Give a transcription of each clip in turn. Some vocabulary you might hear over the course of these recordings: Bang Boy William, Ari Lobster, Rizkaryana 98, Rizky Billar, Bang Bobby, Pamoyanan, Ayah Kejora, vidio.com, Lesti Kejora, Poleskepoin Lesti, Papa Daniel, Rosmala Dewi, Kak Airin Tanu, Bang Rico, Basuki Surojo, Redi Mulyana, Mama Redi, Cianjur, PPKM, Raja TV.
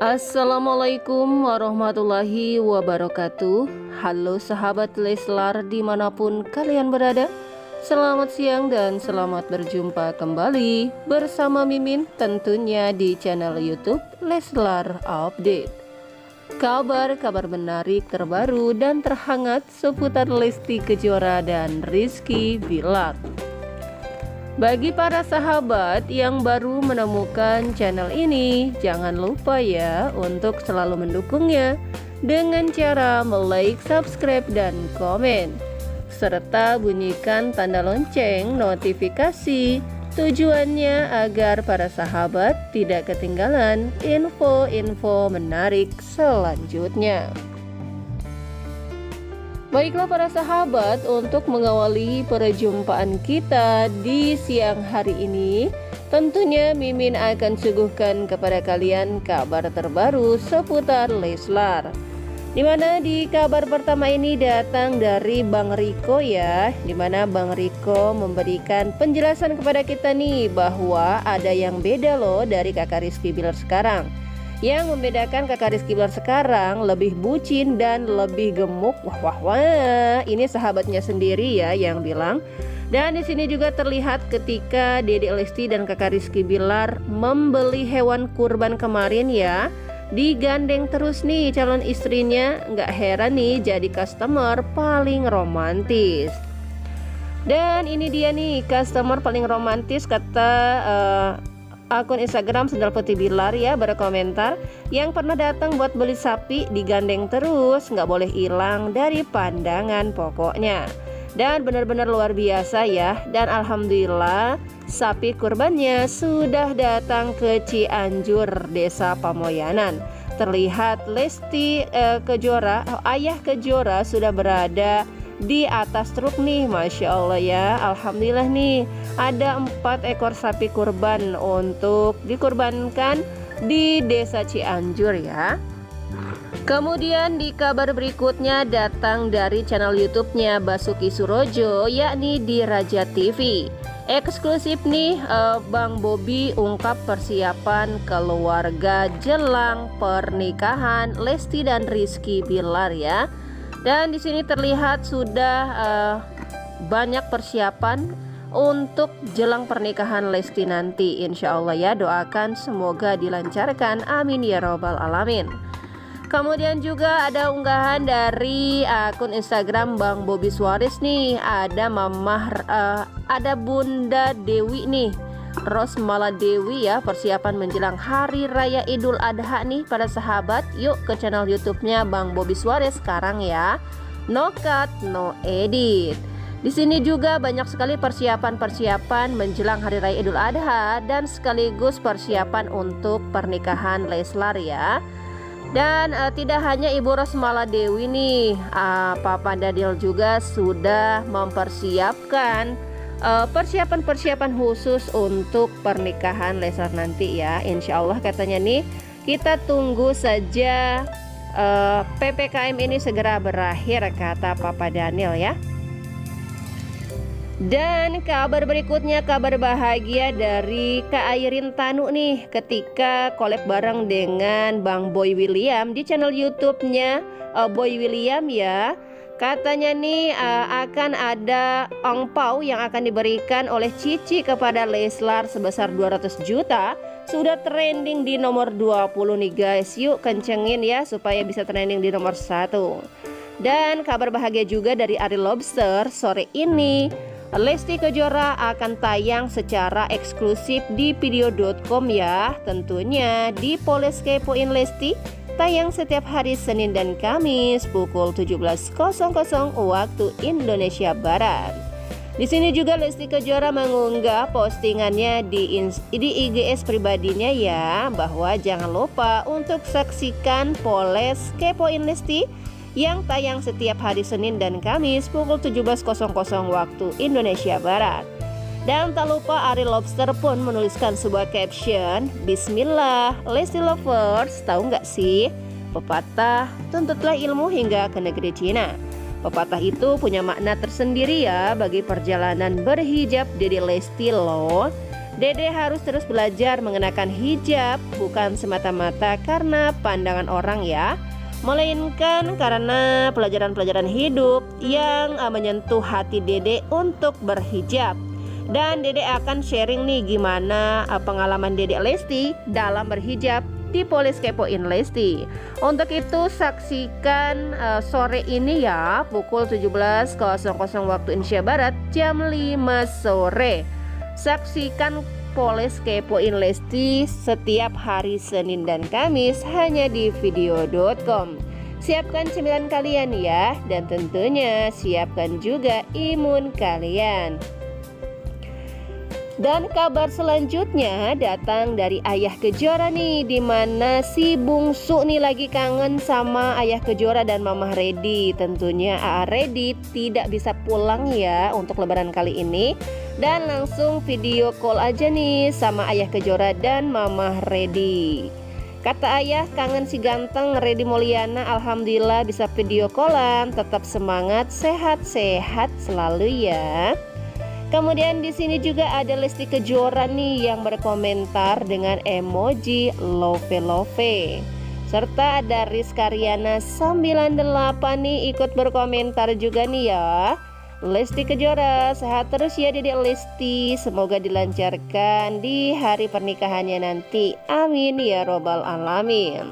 Assalamualaikum warahmatullahi wabarakatuh. Halo sahabat Leslar dimanapun kalian berada, selamat siang dan selamat berjumpa kembali bersama Mimin tentunya di channel YouTube Leslar Update. Kabar-kabar menarik terbaru dan terhangat seputar Lesti Kejora dan Rizky Billar. Bagi para sahabat yang baru menemukan channel ini, jangan lupa ya untuk selalu mendukungnya dengan cara like, subscribe, dan komen, serta bunyikan tanda lonceng notifikasi, tujuannya agar para sahabat tidak ketinggalan info-info menarik selanjutnya. Baiklah para sahabat, untuk mengawali perjumpaan kita di siang hari ini, tentunya Mimin akan suguhkan kepada kalian kabar terbaru seputar Leslar. Dimana di kabar pertama ini datang dari Bang Rico ya, dimana Bang Rico memberikan penjelasan kepada kita nih bahwa ada yang beda loh dari kakak Rizky Billar sekarang. Yang membedakan kakak Rizky Billar sekarang lebih bucin dan lebih gemuk. Wah wah wah, ini sahabatnya sendiri ya yang bilang. Dan di sini juga terlihat ketika Dedek Lesti dan kakak Rizky Billar membeli hewan kurban kemarin ya, digandeng terus nih calon istrinya. Nggak heran nih jadi customer paling romantis. Dan ini dia nih customer paling romantis kata akun Instagram Sendal Putih Billar ya, berkomentar yang pernah datang buat beli sapi digandeng terus, nggak boleh hilang dari pandangan pokoknya. Dan benar-benar luar biasa ya. Dan alhamdulillah sapi kurbannya sudah datang ke Cianjur, Desa Pamoyanan. Terlihat Lesti Kejora, Ayah Kejora sudah berada di atas truk nih, Masya Allah ya. Alhamdulillah nih ada 4 ekor sapi kurban untuk dikurbankan di Desa Cianjur ya. Kemudian di kabar berikutnya datang dari channel YouTube-nya Basuki Surojo, yakni di Raja TV. Eksklusif nih, Bang Bobby ungkap persiapan keluarga jelang pernikahan Lesti dan Rizky Billar ya. Dan di sini terlihat sudah banyak persiapan untuk jelang pernikahan Lesti nanti. Insya Allah ya, doakan semoga dilancarkan, amin ya robbal alamin. Kemudian juga ada unggahan dari akun Instagram Bang Bobby Suaris nih, ada Bunda Dewi nih, Rosmala Dewi ya, persiapan menjelang Hari Raya Idul Adha nih para sahabat. Yuk ke channel YouTube-nya Bang Bobby Suarez sekarang ya. No cut, no edit. Di sini juga banyak sekali persiapan-persiapan menjelang Hari Raya Idul Adha dan sekaligus persiapan untuk pernikahan Leslar ya. Dan tidak hanya Ibu Rosmala Dewi nih, Papa Daniel juga sudah mempersiapkan persiapan-persiapan khusus untuk pernikahan Leslar nanti ya. Insya Allah katanya nih, kita tunggu saja PPKM ini segera berakhir, kata Papa Daniel ya. Dan kabar berikutnya, kabar bahagia dari Kak Airin Tanu nih, ketika collab bareng dengan Bang Boy William di channel YouTube-nya Boy William ya. Katanya nih akan ada angpau yang akan diberikan oleh Cici kepada Leslar sebesar 200 juta. Sudah trending di nomor 20 nih guys. Yuk kencengin ya supaya bisa trending di nomor 1. Dan kabar bahagia juga dari Ari Lobster, sore ini Lesti Kejora akan tayang secara eksklusif di vidio.com ya. Tentunya di Poleskepoin Lesti, tayang setiap hari Senin dan Kamis pukul 17.00 waktu Indonesia Barat. Di sini juga Lesti Kejora mengunggah postingannya di IGS pribadinya ya, bahwa jangan lupa untuk saksikan Poles Kepoin Lesti yang tayang setiap hari Senin dan Kamis pukul 17.00 waktu Indonesia Barat. Dan tak lupa Ari Lobster pun menuliskan sebuah caption, Bismillah Lesti Lovers, tahu nggak sih pepatah tuntutlah ilmu hingga ke negeri Cina. Pepatah itu punya makna tersendiri ya bagi perjalanan berhijab Dedek Lesti loh. Dede harus terus belajar mengenakan hijab, bukan semata-mata karena pandangan orang ya, melainkan karena pelajaran-pelajaran hidup yang menyentuh hati Dede untuk berhijab. Dan Dede akan sharing nih gimana pengalaman Dede Lesti dalam berhijab di Poleskepoin Lesti. Untuk itu saksikan sore ini ya, pukul 17.00 waktu Indonesia Barat, jam 5 sore. Saksikan Poleskepoin Lesti setiap hari Senin dan Kamis hanya di vidio.com. Siapkan cemilan kalian ya, dan tentunya siapkan juga imun kalian. Dan kabar selanjutnya datang dari Ayah Kejora nih, dimana si bungsu nih lagi kangen sama Ayah Kejora dan Mama Redi. Tentunya AA Redi tidak bisa pulang ya untuk lebaran kali ini, dan langsung video call aja nih sama Ayah Kejora dan Mama Redi. Kata ayah, kangen si ganteng Redi Mulyana. Alhamdulillah bisa video callan. Tetap semangat, sehat-sehat selalu ya. Kemudian di sini juga ada Lesti Kejora nih yang berkomentar dengan emoji love, serta ada Rizkaryana 98 nih ikut berkomentar juga nih ya. Lesti Kejora sehat terus ya Dedek Lesti, semoga dilancarkan di hari pernikahannya nanti, amin ya robbal alamin.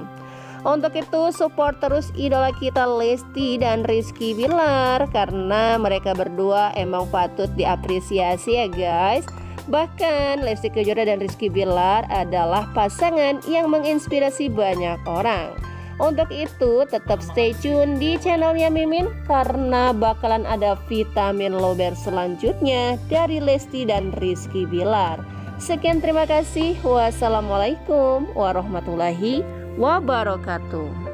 Untuk itu support terus idola kita Lesti dan Rizky Billar, karena mereka berdua emang patut diapresiasi ya guys. Bahkan Lesti Kejora dan Rizky Billar adalah pasangan yang menginspirasi banyak orang. Untuk itu tetap stay tune di channelnya Mimin, karena bakalan ada vitamin lover selanjutnya dari Lesti dan Rizky Billar. Sekian, terima kasih. Wassalamualaikum warahmatullahi wabarakatuh.